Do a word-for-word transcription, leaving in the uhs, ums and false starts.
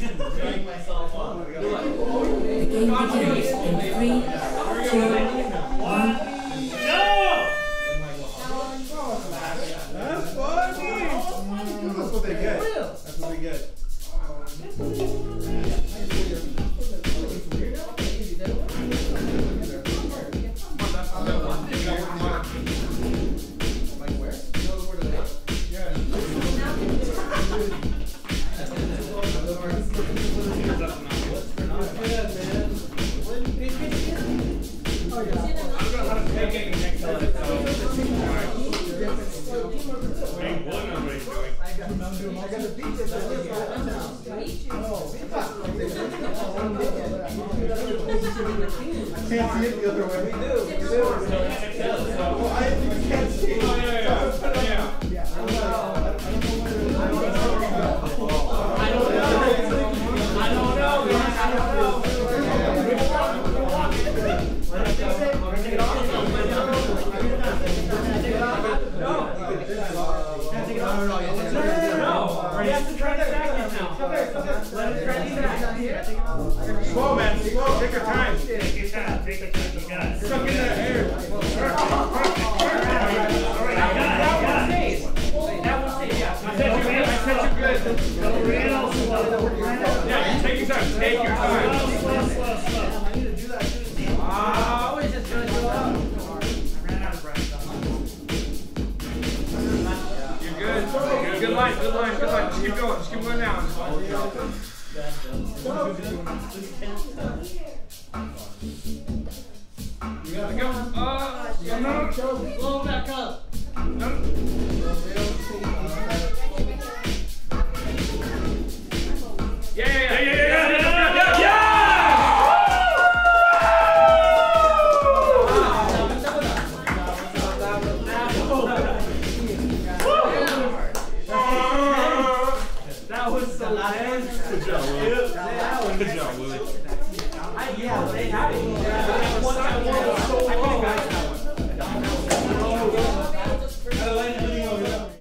myself up. The game begins in three, two, one. No! That's funny. That's what they get. That's what they get. I can't see it the other way. We do. We do. Well, I can't see it. Yeah. Yeah. I don't know. I don't know. I don't know. I don't know. I don't know. Slow, man, slow. Take your time. Take your time. Take your time. You got it. Suck in that hair. All right, I got it. That one stays. Yeah. I said you're good. I said you're good. Go real slow. Yeah, take your time. Take your time. Slow, slow, slow, slow. I need to do that too. Ah, I always just going to go out. I ran out of breath. You're good. Good line. Good line. Good line. Just keep going. Just keep going now. Go. You gotta go. Uh, you gotta go. Blow back up. No. Yeah, yeah, yeah, yeah, yeah. Good job, Willie. Yeah, they have it.